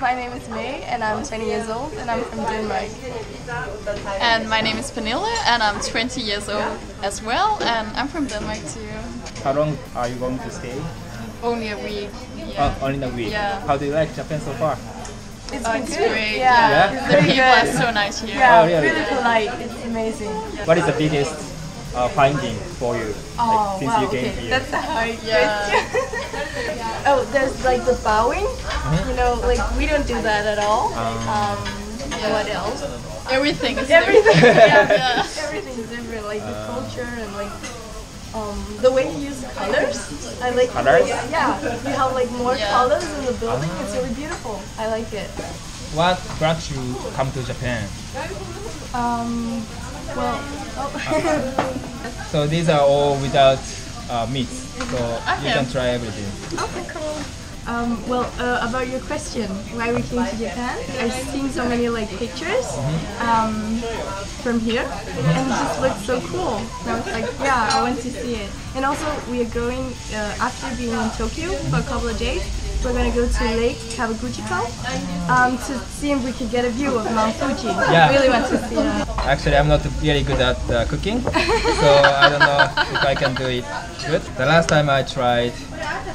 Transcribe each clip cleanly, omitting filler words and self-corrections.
My name is Mei and I'm 20 years old and I'm from Denmark. And my name is Penilla and I'm 20 years old as well and I'm from Denmark too. How long are you going to stay? Only a week. Yeah. Only a week? Yeah. How do you like Japan so far? It's been great. Yeah. Yeah. The people are so nice here. Yeah, oh, really polite. It's amazing. What is the biggest finding for you since you came here? That's a hard question. Oh, there's like the bowing. Mm-hmm. You know, like we don't do that at all. What else? Everything is everything. Everything is different. Like the culture and like the way you use colors. I like colors. Yeah, you have like more colors in the building. It's really beautiful. I like it. What brought you come to Japan? So these are all without meats, so you can try everything. Okay, cool. About your question, why we came to Japan, I've seen so many like pictures from here, and it just looks so cool. And I was like, yeah, I want to see it. And also, we are going after being in Tokyo for a couple of days. We're going to go to Lake Kawaguchiko to see if we can get a view of Mount Fuji. Yeah. I really want to see it. Actually, I'm not really good at cooking, so I don't know if I can do it good. The last time I tried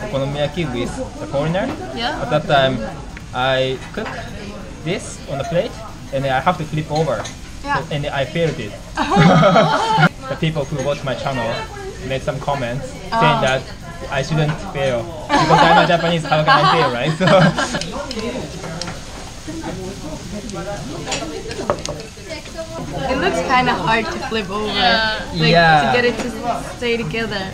Okonomiyaki with the foreigner, at that time I cook this on the plate and I have to flip over, and I failed it. The people who watch my channel made some comments saying that I shouldn't fail because I'm a Japanese. How can I fail, right? It looks kind of hard to flip over, to get it to stay together.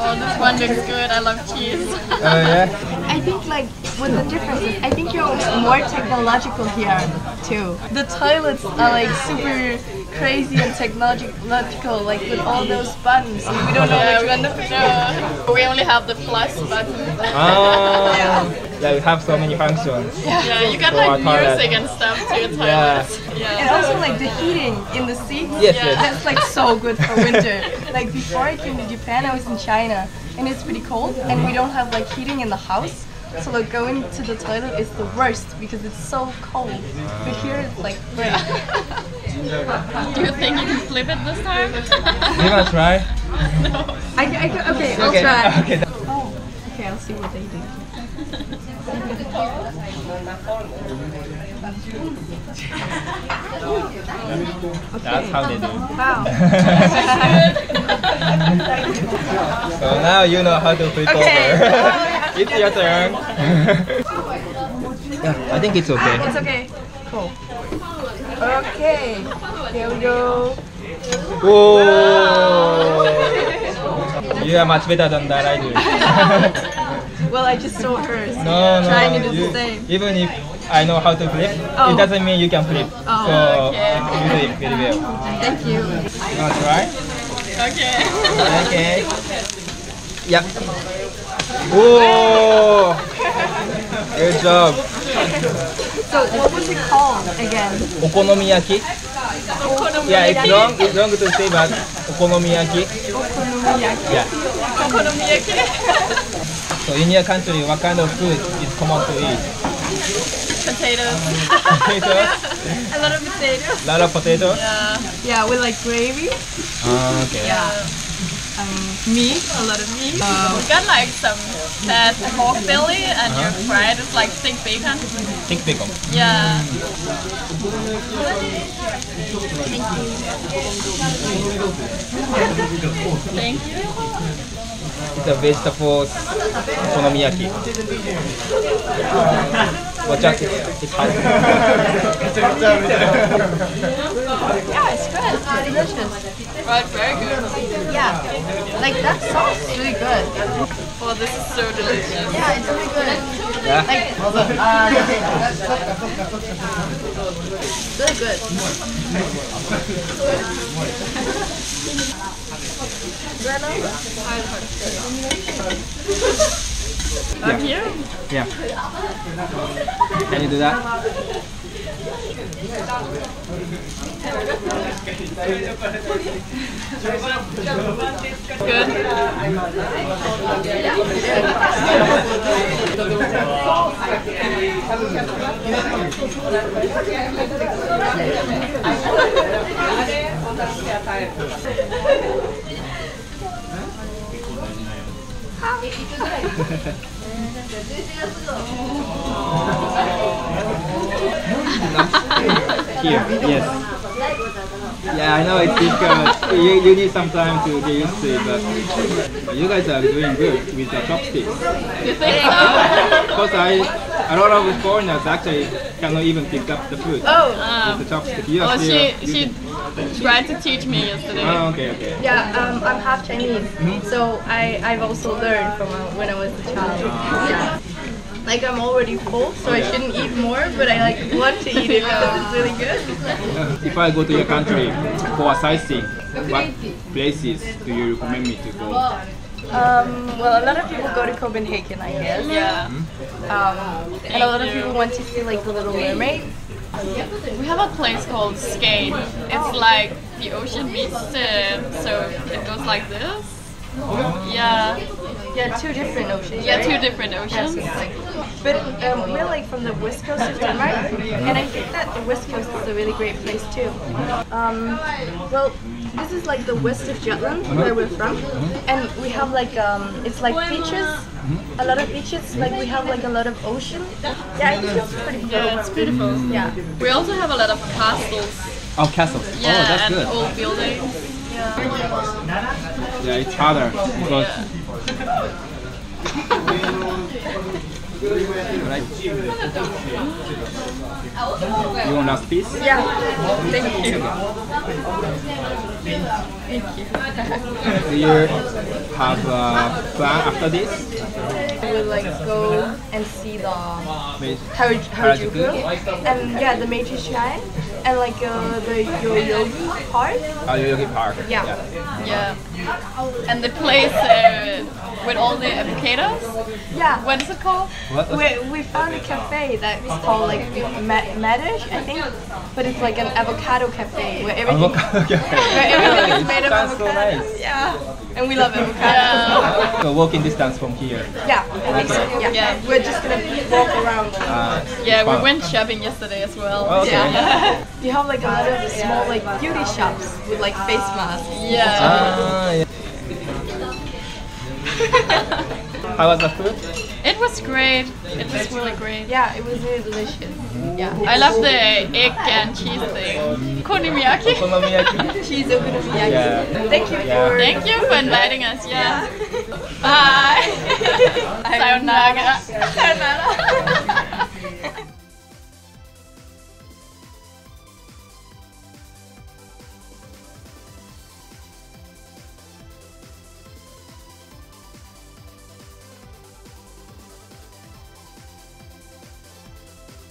Oh, this one looks good. I love cheese. Oh yeah. I think like with the differences, I think you're more technological here too. The toilets are like super crazy and technological, like with all those buttons. We don't know which one to pick. We only have the plus button. Oh. Yeah, we have so many functions. Yeah, you got like music and stuff to your toilets. Yeah. And also like the heating in the seats. Yes. That's like so good for winter. Like before I came to Japan, I was in China and it's pretty cold and we don't have like heating in the house. So like going to the toilet is the worst because it's so cold. But here it's like great. Do you think you can flip it this time? You wanna try? No. I'll try. Okay. I'll see what they do. Okay. That's how they do. Wow. So now you know how to flip over. It's your turn. I think it's okay. It's okay. Cool. Okay. Here we go. Whoa. You are much better than that I do. Well, I just saw hers. No, trying to do the same. Even if I know how to flip, it doesn't mean you can flip. Oh, so you do it very well. Thank you. You want to try? Okay. Yep. Whoa! Good job. So what was it called again? Okonomiyaki. Yeah, it's wrong to say, but okonomiyaki. So in your country, what kind of food is common to eat? Potatoes. Potatoes. A lot of potatoes. A lot of potatoes. Yeah, with like gravy. Okay. Yeah. Meat, a lot of meat. We got like some that pork belly and you fry it, it's like thick bacon. Thick bacon? Yeah. Thank you. It's a vegetable okonomiyaki. Watch out, it's hot. Yeah, it's good. It's delicious. Right, very good. Yeah. Like that sauce is really good. Oh, this is so delicious. Yeah, it's really good. Yeah. Like, really good. Up here? Yeah. Can you do that? Good. Here, yes. Yeah, I know it's difficult. You need some time to get used to it, but you guys are doing good with the chopsticks. Because a lot of foreigners actually cannot even pick up the food with the chopsticks. You she tried to teach me yesterday. Oh, okay, okay. Yeah, I'm half Chinese, so I've also learned from when I was a child. Yeah. Like I'm already full, so I shouldn't eat more, but I like want to eat it because it's really good. If I go to your country for sightseeing, what places do you recommend me to go? Well, a lot of people go to Copenhagen, I guess. Yeah. And a lot of people want to see like the Little Mermaid. We have a place called Skane. It's like the ocean meets so it goes like this. Yeah. Yeah, two different oceans. Yeah, right? Two different oceans. Yes. But we're like from the west coast of Denmark, and I think that the west coast is a really great place too. Well, this is like the west of Jutland, where we're from, and we have like it's like beaches, a lot of beaches. Like we have like a lot of ocean. Yeah, I think it's pretty cool. Yeah, it's beautiful. Yeah. We also have a lot of castles. Oh, castles. Yeah, oh, that's good. Old buildings. Yeah. Yeah, it's harder because. Yeah. Right. You want last piece? Yeah. Thank you. Thank you. Do you have a plan after this? I would like to go and see the Harajuku and the Meiji Shrine and like the Yoyogi Park. Oh, Yoyogi Park. Yeah. Yeah. And the place with all the avocados. Yeah. What is it called? What? We found a cafe that is called like Medish, I think, but it's like an avocado cafe where everything is made of avocados. So nice. Yeah. And we love avocados. Yeah. So walking distance from here. Yeah. I think so. Yeah. We're just gonna walk around. We went shopping yesterday as well. Oh, okay. Yeah. You have like a lot of small like beauty shops with like face masks. Yeah. How was the food? It was great. It was really great. Yeah, it was really delicious. Yeah, I love the egg and cheese thing. Okonomiyaki. Okonomiyaki. Cheese okonomiyaki. Yeah. Thank you for inviting us. Yeah. Bye. Sayonara.